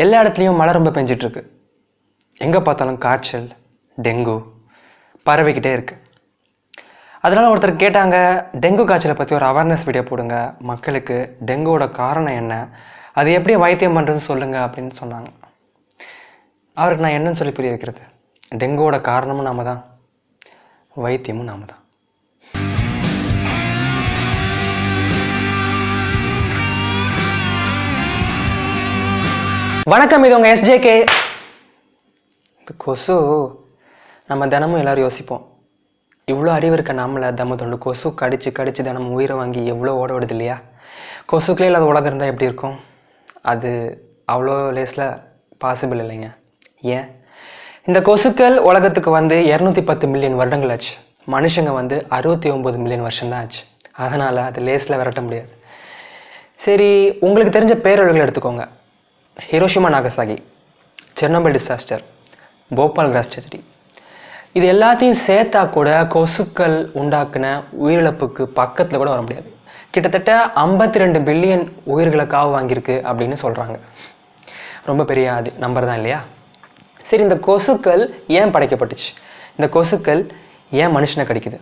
எல்லா இடத்துலையும் மழை ரொம்ப பெஞ்சிட்ருக்கு. எங்கே பார்த்தாலும் காய்ச்சல், டெங்கு பரவிக்கிட்டே இருக்குது. அதனால் ஒருத்தர் கேட்டாங்க, டெங்கு காய்ச்சலை பற்றி ஒரு அவேர்னஸ் வீடியோ போடுங்க, மக்களுக்கு டெங்குவோட காரணம் என்ன, அது எப்படி வைத்தியம் பண்ணுறதுன்னு சொல்லுங்கள் அப்படின்னு சொன்னாங்க. அவருக்கு நான் என்னன்னு சொல்லி புரிய வைக்கிறது? டெங்குவோட காரணமும் நாம தான், வைத்தியமும் நாம தான். வணக்கம், இது உங்கள் எஸ்ஜேகே. கொசு நம்ம தினமும் எல்லோரும் யோசிப்போம், இவ்வளோ அறிவு இருக்க நம்மளை தம்மத்தொண்டு கொசு கடிச்சு கடிச்சு தினமும் உயிரை வாங்கி எவ்வளோ ஓட விடுது இல்லையா? கொசுக்களே இல்லாத உலகம் இருந்தால் எப்படி இருக்கும்? அது அவ்வளோ லேஸில் பாசிபிள் இல்லைங்க. ஏன்? இந்த கொசுக்கள் உலகத்துக்கு வந்து 210 மில்லியன் வருடங்கள் ஆச்சு, மனுஷங்க வந்து 69 மில்லியன் வருஷம்தான் ஆச்சு. அதனால் அது லேஸில் விரட்ட முடியாது. சரி, உங்களுக்கு தெரிஞ்ச பேரழிவுகள் எடுத்துக்கோங்க. Hiroshima Nagasaki, Chernobyl disaster, Bhopal gas tragedy, இது எல்லாத்தையும் சேர்த்தா கூட கொசுக்கள் உண்டாக்குன உயிரிழப்புக்கு பக்கத்தில் கூட வர முடியாது. கிட்டத்தட்ட 52 பில்லியன் உயிர்களை காவு வாங்கியிருக்கு அப்படின்னு சொல்கிறாங்க. ரொம்ப பெரிய அது நம்பர் தான் இல்லையா? சரி, இந்த கொசுக்கள் ஏன் படைக்கப்பட்டுச்சு? இந்த கொசுக்கள் ஏன் மனுஷனை கடிக்குது?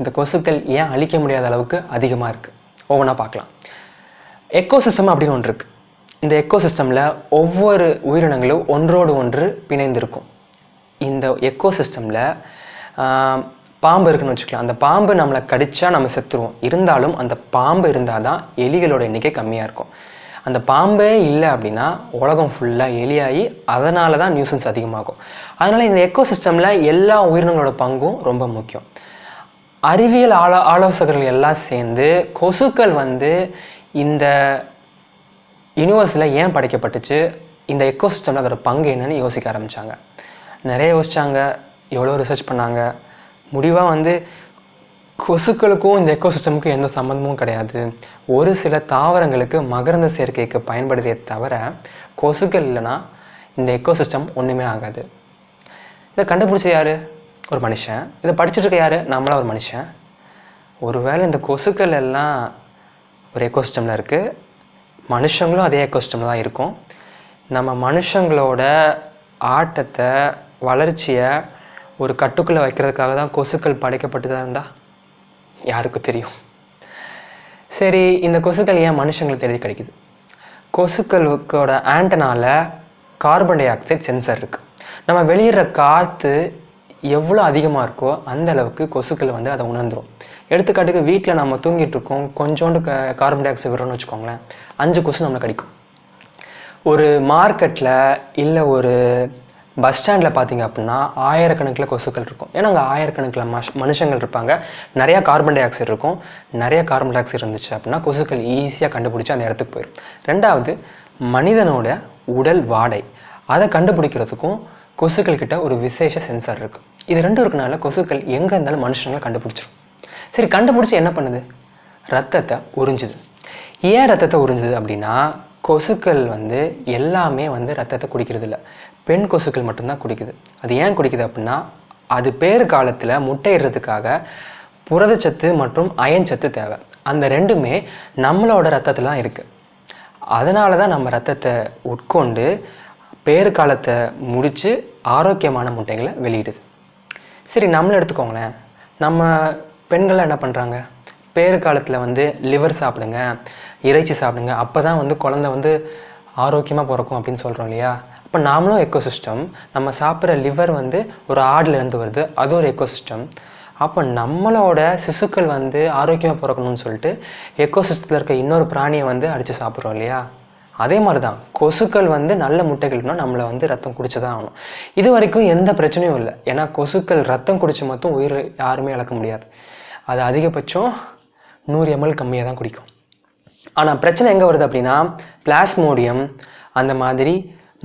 இந்த கொசுக்கள் ஏன் அழிக்க முடியாத அளவுக்கு அதிகமாக இருக்குது? ஒவ்வொன்றா பார்க்கலாம். எக்கோசிஸ்டம் அப்படின்னு ஒன்று இருக்குது. இந்த எக்கோசிஸ்டமில் ஒவ்வொரு உயிரினங்களும் ஒன்றோடு ஒன்று பிணைந்திருக்கும். இந்த எக்கோசிஸ்டமில் பாம்பு இருக்குன்னு வச்சுக்கலாம். அந்த பாம்பு நம்மளை கடித்தா நம்ம செத்துருவோம். இருந்தாலும் அந்த பாம்பு இருந்தால் தான் எலிகளோட எண்ணிக்கை கம்மியாக இருக்கும். அந்த பாம்பே இல்லை அப்படின்னா உலகம் ஃபுல்லாக எலியாகி அதனால தான் நியூசன்ஸ் அதிகமாகும். அதனால் இந்த எக்கோசிஸ்டமில் எல்லா உயிரினங்களோட பங்கும் ரொம்ப முக்கியம். அறிவியல் ஆலோசகர்கள் எல்லாம் சேர்ந்து கொசுக்கள் வந்து இந்த யூனிவர்ஸில் ஏன் படைக்கப்பட்டுச்சு, இந்த எக்கோசிஸ்டமில் அதோடய பங்கு என்னன்னு யோசிக்க ஆரம்பித்தாங்க. நிறைய யோசித்தாங்க, எவ்வளோ ரிசர்ச் பண்ணாங்க. முடிவாக வந்து கொசுக்களுக்கும் இந்த எக்கோசிஸ்டமுக்கும் எந்த சம்மந்தமும் கிடையாது, ஒரு சில தாவரங்களுக்கு மகரந்த சேர்க்கைக்கு பயன்படுதே தவிர கொசுக்கள் இல்லைன்னா இந்த எக்கோசிஸ்டம் ஒன்றுமே ஆகாது. இதை கண்டுபிடிச்ச யார்? ஒரு மனுஷன். இதை படிச்சுட்ருக்க யார்? நம்மளாம் ஒரு மனுஷன். ஒருவேளை இந்த கொசுக்கள் எல்லாம் ஒரு எக்கோசிஸ்டமில் இருக்குது, மனுஷங்களும் அதே எக்கோசிஸ்டமில் தான் இருக்கும். நம்ம மனுஷங்களோட ஆட்டத்தை, வளர்ச்சியை ஒரு கட்டுக்குள்ளே வைக்கிறதுக்காக தான் கொசுக்கள் படைக்கப்பட்டு தான் இருந்தால் யாருக்கு தெரியும்? சரி, இந்த கொசுக்கள் ஏன் மனுஷங்களுக்கு தேடி கிடைக்குது? கொசுக்களுக்கோட ஆண்டனால கார்பன் டை ஆக்சைடு சென்சார் இருக்குது. நம்ம வெளியிடுற காற்று எவ்வளோ அதிகமாக இருக்கோ அந்த அளவுக்கு கொசுக்கள் வந்து அதை உணர்ந்துடும். எடுத்துக்காட்டுக்கு வீட்டில் நம்ம தூங்கிட்டுருக்கோம், கொஞ்சோண்டு கார்பன் டை ஆக்சைடு விடுறோன்னு வச்சுக்கோங்களேன், 5 கொசு நம்மளை கடிக்கும். ஒரு மார்க்கெட்டில் இல்லை ஒரு பஸ் ஸ்டாண்டில் பார்த்தீங்க அப்படின்னா ஆயிரக்கணக்கில் கொசுக்கள் இருக்கும். ஏன்னா அங்கே ஆயிரக்கணக்கில் மனுஷங்கள் இருப்பாங்க, நிறையா கார்பன் டை ஆக்சைடு இருக்கும். நிறையா கார்பன் டை ஆக்சைடு இருந்துச்சு அப்படின்னா கொசுக்கள் ஈஸியாக கண்டுபிடிச்சி அந்த இடத்துக்கு போயிடும். ரெண்டாவது, மனிதனோட உடல் வாடை, அதை கண்டுபிடிக்கிறதுக்கும் கொசுக்கள் கிட்ட ஒரு விசேஷ சென்சார் இருக்குது. இது ரெண்டும் இருக்கனால கொசுக்கள் எங்கே இருந்தாலும் மனுஷங்களை கண்டுபிடிச்சிடும். சரி, கண்டுபிடிச்சி என்ன பண்ணுது? ரத்தத்தை உறிஞ்சுது. ஏன் ரத்தத்தை உறிஞ்சுது அப்படின்னா, கொசுக்கள் வந்து எல்லாமே வந்து ரத்தத்தை குடிக்கிறது இல்லை, பெண் கொசுக்கள் மட்டும்தான் குடிக்குது. அது ஏன் குடிக்குது அப்படின்னா, அது பேறு காலத்தில் முட்டையிடுறதுக்காக புரதச்சத்து மற்றும் அயன்சத்து தேவை. அந்த ரெண்டுமே நம்மளோட ரத்தத்தில் தான் இருக்குது. அதனால தான் நம்ம ரத்தத்தை உட்கொண்டு பேறு காலத்தை முடித்து ஆரோக்கியமான முட்டைகளை வெளியிடுது. சரி, நம்மளை எடுத்துக்கோங்களேன். நம்ம பெண்கள்லாம் என்ன பண்ணுறாங்க? பேறு காலத்தில் வந்து லிவர் சாப்பிடுங்க, இறைச்சி சாப்பிடுங்க, அப்போ தான் வந்து குழந்தை வந்து ஆரோக்கியமாக பிறக்கும் அப்படின்னு சொல்கிறோம் இல்லையா? அப்போ நாமளும் எக்கோசிஸ்டம். நம்ம சாப்பிட்ற லிவர் வந்து ஒரு ஆடுலேருந்து வருது, அது ஒரு எக்கோசிஸ்டம். அப்போ நம்மளோட சிசுக்கள் வந்து ஆரோக்கியமாக பிறக்கணும்னு சொல்லிட்டு எக்கோசிஸ்டத்தில் இருக்க இன்னொரு பிராணியை வந்து அடித்து சாப்பிட்றோம் இல்லையா? அதே மாதிரி தான் கொசுக்கள் வந்து நல்ல முட்டைகள்னா நம்மளை வந்து ரத்தம் குடிச்சு தான் ஆகணும். இது வரைக்கும் எந்த பிரச்சனையும் இல்லை. ஏன்னா கொசுக்கள் ரத்தம் குடிச்சு மட்டும் உயிர் யாருமே இழக்க முடியாது. அது அதிகபட்சம் 100 ml கம்மியாக தான் குடிக்கும். ஆனால் பிரச்சனை எங்கே வருது அப்படின்னா, பிளாஸ்மோடியம் அந்த மாதிரி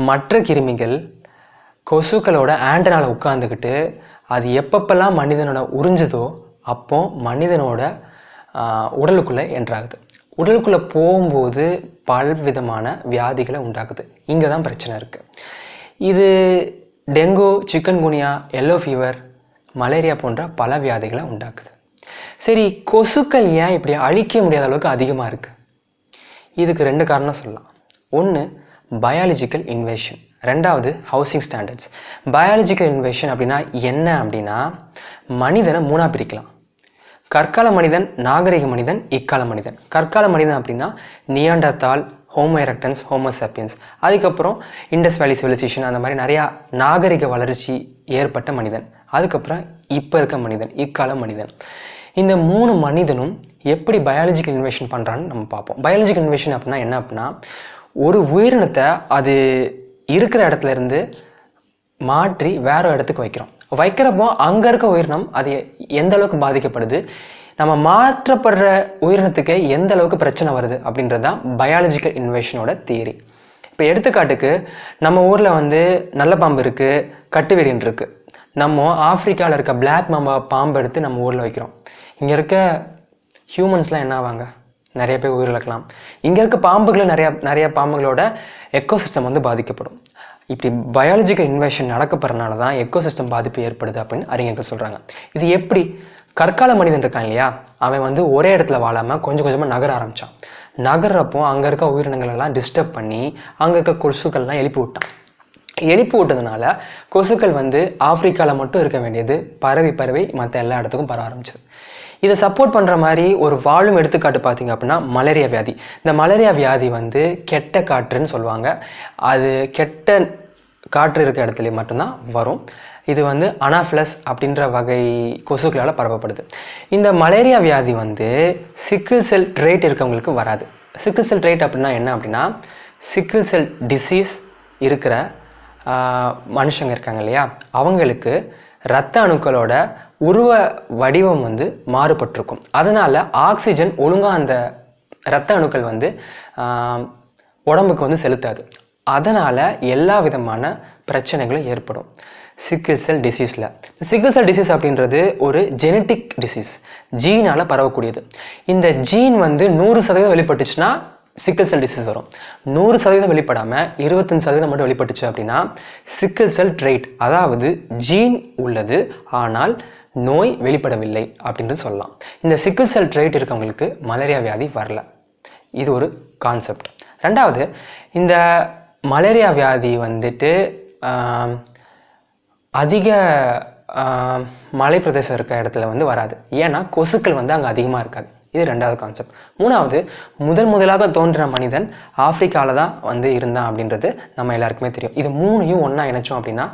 மற்ற கிருமிகள் கொசுக்களோட ஆண்டனால உட்காந்துக்கிட்டு அது எப்பப்பெல்லாம் மனிதனோட உறிஞ்சுதோ அப்போ மனிதனோட உடலுக்குள்ளே என்ட்ராகுது. உடலுக்குள்ளே போகும்போது பல்விதமான வியாதிகளை உண்டாக்குது. இங்கே தான் பிரச்சனை இருக்குது. இது dengue, chikungunya, yellow fever, malaria போன்ற பல வியாதிகளை உண்டாக்குது. சரி, கொசுக்கள் ஏன் இப்படி அழிக்க முடியாத அளவுக்கு அதிகமாக இருக்குது? இதுக்கு 2 காரணம் சொல்லலாம். ஒன்று, biological invasion. ரெண்டாவது housing standards. Biological invasion அப்படினா என்ன அப்படினா மனிதனை மூணா பிரிக்கலாம். கற்கால மனிதன், நாகரிக மனிதன், இக்கால மனிதன். கற்கால மனிதன் அப்படினா Neanderthal, Homo erectus, Homo sapiens. அதுக்கப்புறம் இண்டஸ் வேலி சிவிலைசேஷன் அந்த மாதிரி நிறைய நாகரிக வளர்ச்சி ஏற்பட்ட மனிதன். அதுக்கப்புறம் இப்போ இருக்க மனிதன், இக்கால மனிதன். இந்த மூணு மனிதனும் எப்படி பயாலஜிக்கல் இன்வேஷன் பண்றான்னு நம்ம பார்ப்போம். பயாலஜிக்கல் இன்வேஷன் அப்படினா என்ன அப்படினா ஒரு உயிரினத்தை அது இருக்கிற இடத்துல இருந்து மாற்றி வேற இடத்துக்கு வைக்கிறோம். வைக்கிறப்போ அங்க இருக்க உயிரினம் அது எந்த அளவுக்கு பாதிக்கப்படுது, நம்ம மாற்றப்படுற உயிரினத்துக்கு எந்த அளவுக்கு பிரச்சனை வருது அப்படின்றதான் பயாலஜிக்கல் இன்வேஷனோட தியரி. இப்போ எடுத்துக்காட்டுக்கு நம்ம ஊர்ல வந்து நல்ல பாம்பு இருக்கு, கட்டுவிரியன் இருக்கு. நம்ம ஆப்பிரிக்காவில் இருக்க பிளாக் பாம்பு எடுத்து நம்ம ஊரில் வைக்கிறோம். இங்கே இருக்க ஹியூமன்ஸ்லாம் என்ன ஆவாங்க, நிறைய பேர் உயிரிழக்கலாம். இங்கே இருக்க பாம்புகளை நிறைய பாம்புகளோட எக்கோசிஸ்டம் வந்து பாதிக்கப்படும். இப்படி பயாலஜிக்கல் இன்வேஷன் நடக்கப்படுறதுனால தான் எக்கோசிஸ்டம் பாதிப்பு ஏற்படுது அப்படின்னு அறிஞர்கள் சொல்கிறாங்க. இது எப்படி, கற்கால மனிதன் இருக்கான் இல்லையா, அவன் வந்து ஒரே இடத்துல வாழாமல் கொஞ்சம் கொஞ்சமாக நகர ஆரம்பித்தான். நகர்றப்போ அங்கே இருக்க உயிரினங்களெல்லாம் டிஸ்டர்ப் பண்ணி அங்கே இருக்க கொசுக்கள்லாம் எழுப்பி விட்டான். எழுப்பி விட்டதுனால கொசுக்கள் வந்து ஆப்பிரிக்காவில் மட்டும் இருக்க வேண்டியது பரவி பரவி மற்ற எல்லா இடத்துக்கும் பரவ ஆரம்பிச்சது. இதை சப்போர்ட் பண்ணுற மாதிரி ஒரு வாழும் எடுத்துக்காட்டு பார்த்திங்க அப்படின்னா மலேரியா வியாதி. இந்த மலேரியா வியாதி வந்து கெட்ட காற்றுன்னு சொல்லுவாங்க. அது கெட்ட காற்று இருக்க இடத்துல மட்டும்தான் வரும். இது வந்து அனாஃபிலஸ் அப்படின்ற வகை கொசுக்களால் பரவப்படுது. இந்த மலேரியா வியாதி வந்து சிக்கிள் செல் ட்ரெய்ட் இருக்கவங்களுக்கு வராது. சிக்கிள் செல் ட்ரெய்ட் அப்படின்னா என்ன அப்படின்னா சிக்கிள் செல் டிசீஸ் இருக்கிற மனுஷங்க இருக்காங்க இல்லையா, அவங்களுக்கு இரத்த அணுக்களோட உருவ வடிவம் வந்து மாறுபட்டிருக்கும். அதனால் ஆக்சிஜன் ஒழுங்காக அந்த இரத்த அணுக்கள் வந்து உடம்புக்கு வந்து செலுத்தாது. அதனால் எல்லா விதமான பிரச்சனைகளும் ஏற்படும் சிக்கிள் செல் டிசீஸில். சிக்கிள் செல் டிசீஸ் அப்படின்றது ஒரு ஜெனட்டிக் டிசீஸ், ஜீனால் பரவக்கூடியது. இந்த ஜீன் வந்து 100% வெளிப்பட்டுச்சுன்னா சிக்கிள் செல் டிசீஸ் வரும். 100% வெளிப்படாமல் 25% மட்டும் வெளிப்பட்டுச்சு அப்படின்னா சிக்கிள் செல் ட்ரெய்ட், அதாவது ஜீன் உள்ளது ஆனால் நோய் வெளிப்படவில்லை அப்படின்றது சொல்லலாம். இந்த சிக்கிள் செல் ட்ரெய்ட் இருக்கவங்களுக்கு மலேரியா வியாதி வரல. இது ஒரு கான்செப்ட். ரெண்டாவது, இந்த மலேரியா வியாதி வந்துட்டு அதிக மலை பிரதேசம் இருக்க இடத்துல வந்து வராது. ஏன்னா கொசுக்கள் வந்து அங்கே அதிகமாக இருக்காது. இது ரெண்டாவது கான்செப்ட். மூணாவது, முதலாக தோன்றின மனிதன் ஆப்பிரிக்காவில் தான் வந்து இருந்தான் அப்படின்றது நம்ம எல்லாருக்குமே தெரியும். இது மூணையும் ஒன்றா இணைச்சோம் அப்படின்னா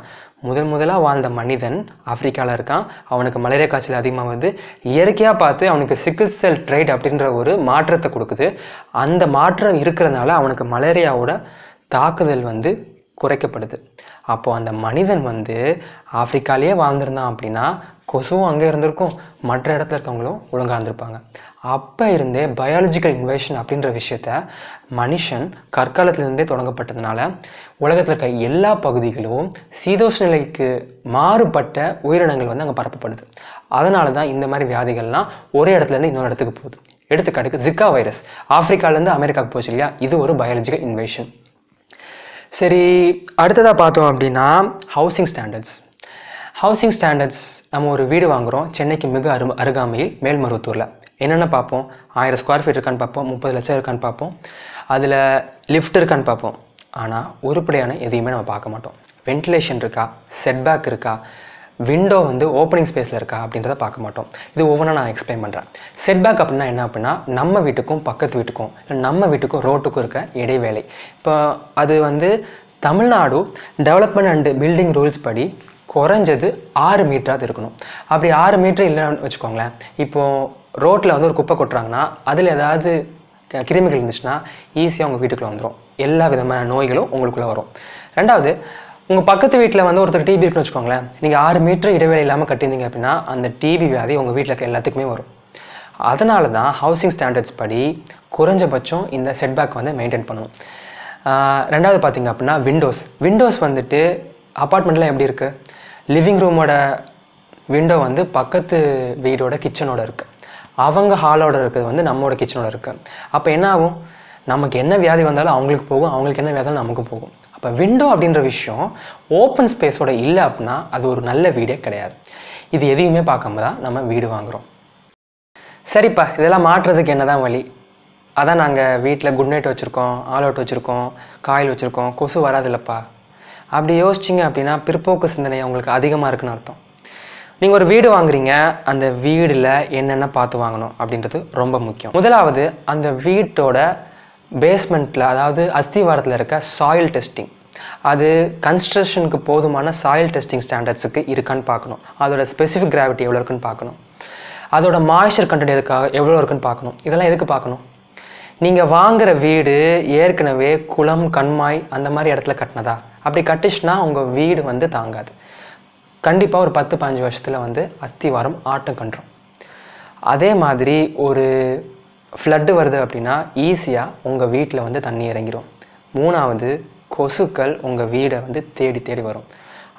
முதலாக வாழ்ந்த மனிதன் ஆப்பிரிக்காவில் இருக்கான், அவனுக்கு மலேரியா காய்ச்சல் அதிகமாக வருது. இயற்கையாக பார்த்து அவனுக்கு சிக்கிள் செல் ட்ரெய்ட் அப்படின்ற ஒரு மாற்றத்தை கொடுக்குது. அந்த மாற்றம் இருக்கிறதுனால அவனுக்கு மலேரியாவோட தாக்குதல் வந்து குறைக்கப்படுது. அப்போது அந்த மனிதன் வந்து ஆப்பிரிக்காலேயே வாழ்ந்துருந்தான் அப்படின்னா கொசுவும் அங்கே இருந்திருக்கும், மற்ற இடத்துல இருக்கவங்களும் ஒழுங்காக இருந்திருப்பாங்க. அப்போ இருந்தே பயாலஜிக்கல் இன்வேஷன் அப்படின்ற விஷயத்த மனுஷன் கற்காலத்திலிருந்தே தொடங்கப்பட்டதுனால உலகத்தில் இருக்க எல்லா பகுதிகளும் சீதோஷ் நிலைக்கு மாறுபட்ட உயிரினங்கள் வந்து அங்கே பரப்பப்படுது. அதனால தான் இந்த மாதிரி வியாதிகள்லாம் ஒரே இடத்துலேருந்து இன்னொரு இடத்துக்கு போகுது. எடுத்துக்காட்டுக்கு ஜிக்கா வைரஸ் ஆப்பிரிக்காலேருந்து அமெரிக்காவுக்கு போச்சு இல்லையா, இது ஒரு பயாலஜிக்கல் இன்வேஷன். சரி, அடுத்ததாக பார்த்தோம் அப்படின்னா ஹவுசிங் ஸ்டாண்டர்ட்ஸ். ஹவுசிங் ஸ்டாண்டர்ட்ஸ், நம்ம ஒரு வீடு வாங்குகிறோம் சென்னைக்கு மிக அருகாமையில் மேல்மருவத்தூரில். என்னென்ன பார்ப்போம், 1000 ஸ்கொயர் ஃபீட் இருக்கான்னு பார்ப்போம், 30 லட்சம் இருக்கான்னு பார்ப்போம், அதில் லிஃப்ட் இருக்கான்னு பார்ப்போம். ஆனால் ஒருபடியான எதையுமே நம்ம பார்க்க மாட்டோம். வென்டிலேஷன் இருக்கா, செட்பேக் இருக்கா, விண்டோ வந்து ஓப்பனிங் ஸ்பேஸில் இருக்கா அப்படின்றத பார்க்க மாட்டோம். இது ஒவ்வொன்றா நான் எக்ஸ்பிளைன் பண்ணுறேன். செட்பேக் அப்படின்னா என்ன அப்படின்னா நம்ம வீட்டுக்கும் பக்கத்து வீட்டுக்கும் இல்லை நம்ம வீட்டுக்கும் ரோட்டுக்கும் இருக்கிற இடைவேளை. இப்போ அது வந்து Tamil Nadu development and building rules படி குறைஞ்சது 6 மீட்டராக இருக்கணும். அப்படி 6 மீட்டர் இல்லைன்னு வச்சுக்கோங்களேன். இப்போது ரோட்டில் வந்து ஒரு குப்பை கொட்டுறாங்கன்னா அதில் ஏதாவது கிருமிகள் இருந்துச்சுன்னா ஈஸியாக உங்கள் வீட்டுக்குள்ளே வந்துடும். எல்லா விதமான நோய்களும் உங்களுக்குள்ளே வரும். ரெண்டாவது, உங்கள் பக்கத்து வீட்டில் வந்து ஒருத்தர் டிபி இருக்குன்னு வச்சுக்கோங்களேன். நீங்கள் 6 மீட்டர் இடைவேளை இல்லாமல் கட்டியிருந்தீங்க அப்படின்னா அந்த டிபி வியாதி உங்கள் வீட்டில் இருக்க எல்லாத்துக்குமே வரும். அதனால தான் ஹவுசிங் ஸ்டாண்டர்ட்ஸ் படி குறைஞ்சபட்சம் இந்த செட்பேக் வந்து மெயின்டைன் பண்ணணும். ரெண்டாவது பார்த்திங்க அப்படின்னா விண்டோஸ். விண்டோஸ் வந்துட்டு அப்பார்ட்மெண்ட்லாம் எப்படி இருக்குது, லிவிங் ரூமோட விண்டோ வந்து பக்கத்து வீடோட கிச்சனோட இருக்குது, அவங்க ஹாலோட இருக்கிறது வந்து நம்மளோட கிச்சனோட இருக்குது. அப்போ என்ன ஆகும், நமக்கு என்ன வியாதி வந்தாலும் அவங்களுக்கு போகும், அவங்களுக்கு என்ன வியாதி வந்தாலும் நமக்கு போகும். இப்போ விண்டோ அப்படின்ற விஷயம் ஓப்பன் ஸ்பேஸோட இல்லை அப்படின்னா அது ஒரு நல்ல வீடே கிடையாது. இது எதையுமே பார்க்காம தான் நம்ம வீடு வாங்குகிறோம். சரிப்பா, இதெல்லாம் மாற்றுறதுக்கு என்ன தான் வழி? அதான் நாங்கள் வீட்டில் குட் நைட் வச்சுருக்கோம், ஆல் அவுட் வச்சுருக்கோம், காயில் வச்சுருக்கோம், கொசு வராதில்லப்பா அப்படி யோசிச்சிங்க அப்படின்னா பிற்போக்கு சிந்தனை உங்களுக்கு அதிகமாக இருக்குன்னு அர்த்தம். நீங்கள் ஒரு வீடு வாங்குறீங்க, அந்த வீடில் என்னென்ன பார்த்து வாங்கணும் அப்படின்றது ரொம்ப முக்கியம். முதலாவது அந்த வீட்டோட பேஸ்மெண்ட்டில், அதாவது அஸ்திவாரத்தில் இருக்க சாயில் டெஸ்டிங், அது கன்ஸ்ட்ரக்ஷனுக்கு போதுமான சாயில் டெஸ்டிங் ஸ்டாண்டர்ட்ஸுக்கு இருக்கான்னு பார்க்கணும். அதோட ஸ்பெசிஃபிக் கிராவிட்டி எவ்வளோ இருக்குன்னு பார்க்கணும். அதோட மாய்ச்சர் கண்டென்ட் எவ்வளோ இருக்குன்னு பார்க்கணும். இதெல்லாம் எதுக்கு பார்க்கணும்? நீங்கள் வாங்குகிற வீடு ஏற்கனவே குளம், கண்மாய் அந்த மாதிரி இடத்துல கட்டினதா? அப்படி கட்டிச்சுன்னா உங்கள் வீடு வந்து தாங்காது. கண்டிப்பாக ஒரு 10-15 வருஷத்தில் வந்து அஸ்திவாரம் ஆட்டம் கண்டுரும். அதே மாதிரி ஒரு ஃப்ளட்டு வருது அப்படின்னா ஈஸியாக உங்கள் வீட்டில் வந்து தண்ணி இறங்கிடும். மூணாவது, கொசுக்கள் உங்கள் வீடை வந்து தேடி தேடி வரும்.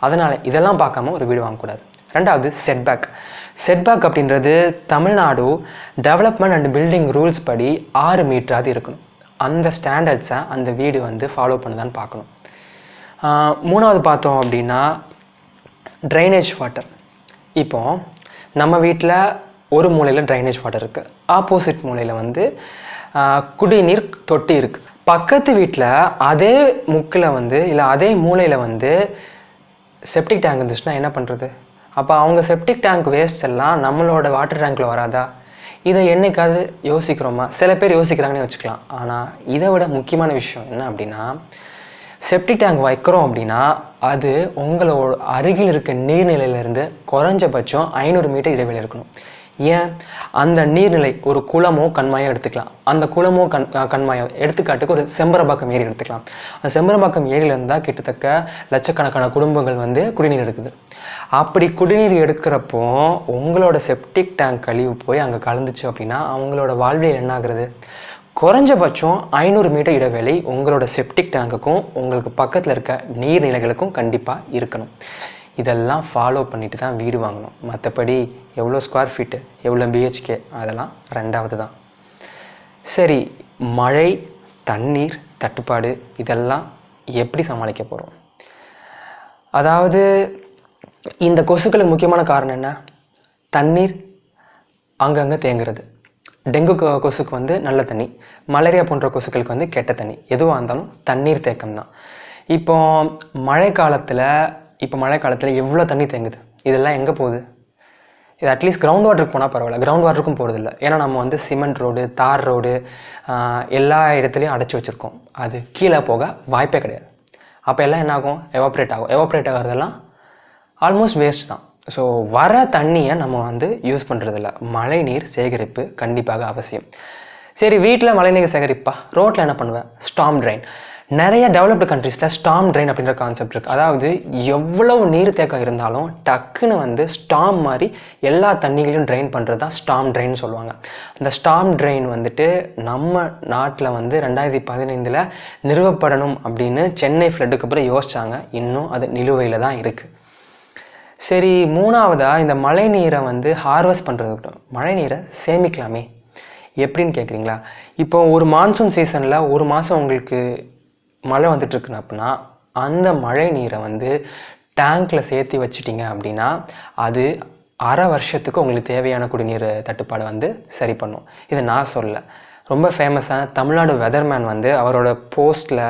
அதனால் இதெல்லாம் பார்க்காம ஒரு வீடு வாங்கக்கூடாது. ரெண்டாவது, செட்பேக். செட்பேக் அப்படின்றது Tamil Nadu development and building rules படி 6 மீட்டராது இருக்கணும். அந்த ஸ்டாண்டர்ட்ஸை அந்த வீடு வந்து ஃபாலோ பண்ணுதான்னு பார்க்கணும். மூணாவது பார்த்தோம் அப்படின்னா ட்ரைனேஜ் வாட்டர். இப்போது நம்ம வீட்டில் ஒரு மூலையில் ட்ரைனேஜ் வாட்டர் இருக்குது, ஆப்போசிட் மூலையில் வந்து குடிநீர் தொட்டி இருக்குது, பக்கத்து வீட்டில் அதே முக்கில் வந்து இல்லை அதே மூலையில் வந்து செப்டிக் டேங்க் இருந்துச்சுன்னா என்ன பண்ணுறது? அப்போ அவங்க செப்டிக் டேங்க் வேஸ்ட் எல்லாம் நம்மளோட வாட்டர் டேங்க்கில் வராதா? இதை என்றைக்காவது யோசிக்கிறோமா? சில பேர் யோசிக்கிறாங்கன்னு வச்சுக்கலாம். ஆனால் இதை விட முக்கியமான விஷயம் என்ன அப்படின்னா, செப்டிக் டேங்க் வைக்கிறோம் அப்படின்னா அது உங்களோட அருகில் இருக்க நீர்நிலையிலேருந்து குறைஞ்சபட்சம் 500 மீட்டர் இடைவெளி இருக்கணும். ஏன்? அந்த நீர்நிலை ஒரு குளமோ கண்மாயோ எடுத்துக்கலாம். அந்த குளமோ கண்மாயோ எடுத்துக்காட்டுக்கு ஒரு செம்பரம்பாக்கம் ஏரி எடுத்துக்கலாம். அந்த செம்பரம்பாக்கம் ஏரியிலேருந்து தான் கிட்டத்தட்ட லட்சக்கணக்கான குடும்பங்கள் வந்து குடிநீர் எடுக்குது. அப்படி குடிநீர் எடுக்கிறப்போ உங்களோட செப்டிக் டேங்க் கழிவு போய் அங்கே கலந்துச்சு அப்படின்னா அவங்களோட வாழ்வியல் என்ன ஆகுறது? குறைஞ்சபட்சம் 500 மீட்டர் இடைவெளி உங்களோட செப்டிக் டேங்குக்கும் உங்களுக்கு பக்கத்தில் இருக்க நீர்நிலைகளுக்கும் கண்டிப்பாக இருக்கணும். இதெல்லாம் ஃபாலோ பண்ணிட்டு தான் வீடு வாங்கணும். மற்றபடி எவ்வளோ ஸ்கொயர் ஃபீட்டு, எவ்வளோ பிஹெச்கே, அதெல்லாம் ரெண்டாவது தான். சரி, மழை, தண்ணீர் தட்டுப்பாடு இதெல்லாம் எப்படி சமாளிக்க போகிறோம்? அதாவது இந்த கொசுக்களுக்கு முக்கியமான காரணம் என்ன? தண்ணீர் அங்கங்கே தேங்குறது. டெங்கு கொசுக்கு வந்து நல்ல தண்ணி, மலேரியா போன்ற கொசுக்களுக்கு வந்து கெட்ட தண்ணி. எதுவாக இருந்தாலும் தண்ணீர் தேக்கம் தான். இப்போது மழை காலத்தில் எவ்வளோ தண்ணி தேங்குது, இதெல்லாம் எங்கே போகுது? இது அட்லீஸ்ட் கிரவுண்ட் வாட்டருக்கு போனால் பரவாயில்ல, கிரவுண்ட் வாட்டருக்கும் போகிறதில்ல. ஏன்னா நம்ம வந்து சிமெண்ட் ரோடு, தார் ரோடு எல்லா இடத்துலையும் அடைச்சி வச்சுருக்கோம். அது கீழே போக வாய்ப்பே கிடையாது. அப்போ எல்லாம் என்ன ஆகும்? எவாப்ரேட் ஆகிறதெல்லாம் ஆல்மோஸ்ட் வேஸ்ட் தான். ஸோ வர தண்ணியை நம்ம வந்து யூஸ் பண்ணுறதில்ல. மழை நீர் சேகரிப்பு கண்டிப்பாக அவசியம். சரி, வீட்டில் மழை நீர் சேகரிப்பா, ரோட்டில் என்ன பண்ணுவேன்? Storm drain. நிறைய டெவலப்டு கண்ட்ரீஸில் ஸ்டார்ம் ட்ரைன் அப்படின்ற கான்செப்ட் இருக்குது. அதாவது எவ்வளவு நீர் தேக்கம் இருந்தாலும் டக்குன்னு வந்து ஸ்டார்ம் மாதிரி எல்லா தண்ணிகளையும் ட்ரைன் பண்ணுறது தான் ஸ்டார்ம் ட்ரைன் சொல்லுவாங்க. அந்த ஸ்டார்ம் ட்ரைன் வந்துட்டு நம்ம நாட்டில் வந்து 2015 நிறுவப்படணும் அப்படின்னு சென்னை ஃப்ளட்டுக்கு அப்புறம் யோசித்தாங்க. இன்னும் அது நிலுவையில் தான் இருக்குது. சரி, மூணாவதாக இந்த மழை நீரை வந்து ஹார்வெஸ்ட் பண்ணுறதுக்கிட்ட மழை நீரை சேமிக்கலாமே, எப்படின்னு கேட்குறீங்களா? இப்போ ஒரு மான்சூன் சீசனில் ஒரு மாதம் உங்களுக்கு மழை வந்துட்டுருக்குன்னு அப்படின்னா அந்த மழை நீரை வந்து டேங்கில் சேர்த்து வச்சிட்டிங்க அப்படின்னா அது அரை வருஷத்துக்கு உங்களுக்கு தேவையான குடிநீர் தட்டுப்பாடு வந்து சரி பண்ணும். இதை நான் சொல்லலை, ரொம்ப ஃபேமஸான தமிழ்நாடு வெதர்மேன் வந்து அவரோட போஸ்ட்டில்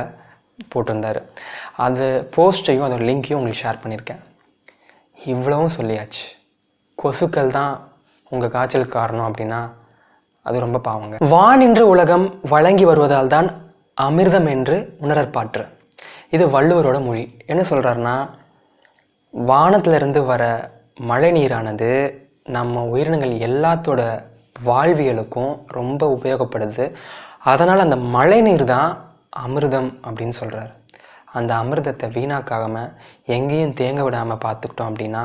போட்டிருந்தார். அது போஸ்ட்டையும் அதோட லிங்கையும் உங்களுக்கு ஷேர் பண்ணியிருக்கேன். இவ்வளவும் சொல்லியாச்சு. கொசுக்கள் தான் உங்கள் காய்ச்சலுக்கு காரணம் அப்படின்னா அது ரொம்ப பாவங்க. வானின்று உலகம் வழங்கி வருவதால் தான் அமிர்தம் என்று உணரற்பாற்று. இது வள்ளுவரோட மொழி. என்ன சொல்கிறாருன்னா, வானத்திலிருந்து வர மழை நீரானது நம்ம உயிரினங்கள் எல்லாத்தோட வாழ்வியலுக்கும் ரொம்ப உபயோகப்படுது. அதனால் அந்த மழை நீர் தான் அமிர்தம் அப்படின்னு சொல்கிறார். அந்த அமிர்தத்தை வீணாக்காமல் எங்கேயும் தேங்க விடாமல் பார்த்துக்கிட்டோம் அப்படின்னா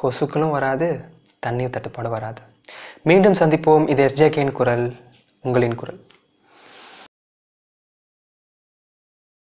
கொசுக்களும் வராது, தண்ணீர் தட்டுப்பாடு வராது. மீண்டும் சந்திப்போம். இது SJKன் குரல், உங்களின் குரல்.